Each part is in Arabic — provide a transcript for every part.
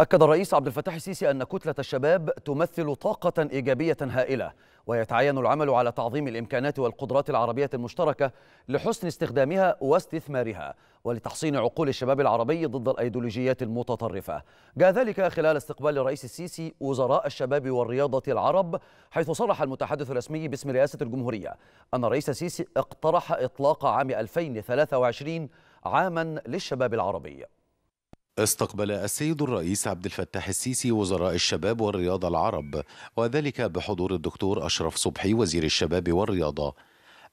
أكد الرئيس عبد الفتاح السيسي أن كتلة الشباب تمثل طاقة إيجابية هائلة، ويتعين العمل على تعظيم الإمكانات والقدرات العربية المشتركة لحسن استخدامها واستثمارها، ولتحصين عقول الشباب العربي ضد الأيديولوجيات المتطرفة. جاء ذلك خلال استقبال الرئيس السيسي وزراء الشباب والرياضة العرب، حيث صرح المتحدث الرسمي باسم رئاسة الجمهورية أن الرئيس السيسي اقترح إطلاق عام 2023 عاما للشباب العربي. استقبل السيد الرئيس عبد الفتاح السيسي وزراء الشباب والرياضة العرب، وذلك بحضور الدكتور أشرف صبحي وزير الشباب والرياضة.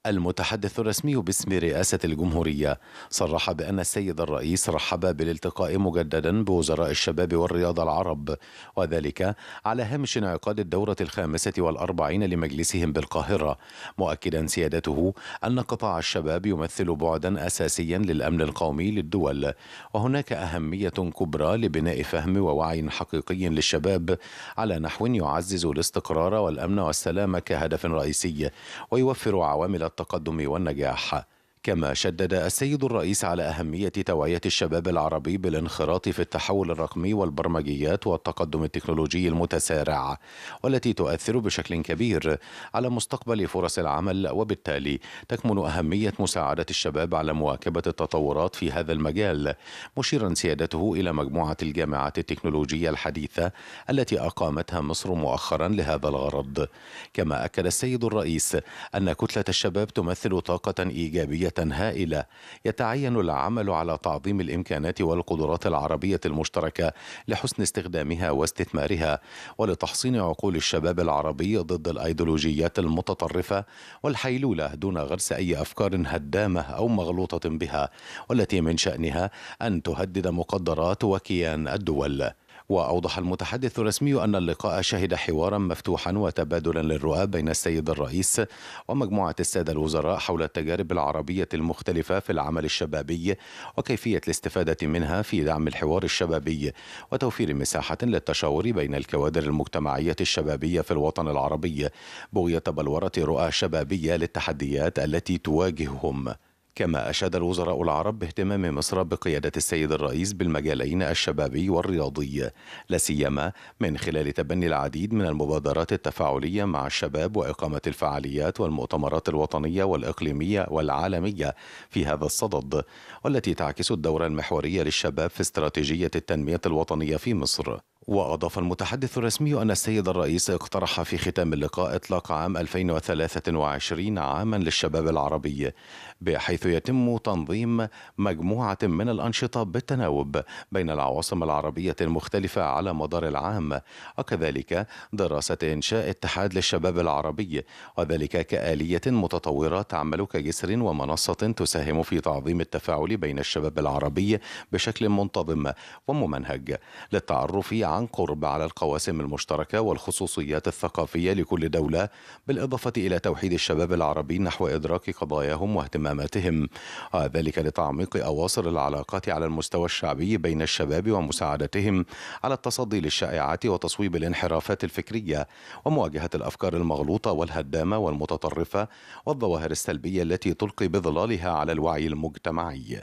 المتحدث الرسمي باسم رئاسة الجمهورية صرح بأن السيد الرئيس رحب بالالتقاء مجددا بوزراء الشباب والرياضة العرب، وذلك على هامش انعقاد الدورة 45 لمجلسهم بالقاهرة، مؤكدا سيادته أن قطاع الشباب يمثل بعدا أساسيا للأمن القومي للدول، وهناك أهمية كبرى لبناء فهم ووعي حقيقي للشباب على نحو يعزز الاستقرار والأمن والسلام كهدف رئيسي ويوفر عوامل التقدم والنجاح. كما شدد السيد الرئيس على أهمية توعية الشباب العربي بالانخراط في التحول الرقمي والبرمجيات والتقدم التكنولوجي المتسارع، والتي تؤثر بشكل كبير على مستقبل فرص العمل، وبالتالي تكمن أهمية مساعدة الشباب على مواكبة التطورات في هذا المجال، مشيرا سيادته إلى مجموعة الجامعات التكنولوجية الحديثة التي أقامتها مصر مؤخرا لهذا الغرض. كما أكد السيد الرئيس أن كتلة الشباب تمثل طاقة إيجابية هائلة، يتعين العمل على تعظيم الإمكانات والقدرات العربية المشتركة لحسن استخدامها واستثمارها، ولتحصين عقول الشباب العربي ضد الأيديولوجيات المتطرفة والحيلولة دون غرس أي أفكار هدامة أو مغلوطة بها، والتي من شأنها أن تهدد مقدرات وكيان الدول. وأوضح المتحدث الرسمي أن اللقاء شهد حوارا مفتوحا وتبادلا للرؤى بين السيد الرئيس ومجموعة السادة الوزراء حول التجارب العربية المختلفة في العمل الشبابي وكيفية الاستفادة منها في دعم الحوار الشبابي، وتوفير مساحة للتشاور بين الكوادر المجتمعية الشبابية في الوطن العربي، بغية بلورة رؤى شبابية للتحديات التي تواجههم. كما أشاد الوزراء العرب باهتمام مصر بقيادة السيد الرئيس بالمجالين الشبابي والرياضي، لا سيما من خلال تبني العديد من المبادرات التفاعلية مع الشباب وإقامة الفعاليات والمؤتمرات الوطنية والإقليمية والعالمية في هذا الصدد، والتي تعكس الدور المحوري للشباب في استراتيجية التنمية الوطنية في مصر. وأضاف المتحدث الرسمي أن السيد الرئيس اقترح في ختام اللقاء إطلاق عام 2023 عاما للشباب العربي، بحيث يتم تنظيم مجموعة من الأنشطة بالتناوب بين العواصم العربية المختلفة على مدار العام، وكذلك دراسة إنشاء اتحاد للشباب العربي، وذلك كآلية متطورة تعمل كجسر ومنصة تساهم في تعظيم التفاعل بين الشباب العربي بشكل منتظم وممنهج، للتعرف عن قرب على القواسم المشتركة والخصوصيات الثقافية لكل دولة، بالإضافة إلى توحيد الشباب العربي نحو إدراك قضاياهم واهتماماتهم، وذلك لتعميق أواصر العلاقات على المستوى الشعبي بين الشباب ومساعدتهم على التصدي للشائعات وتصويب الانحرافات الفكرية، ومواجهة الأفكار المغلوطة والهدامة والمتطرفة والظواهر السلبية التي تلقي بظلالها على الوعي المجتمعي.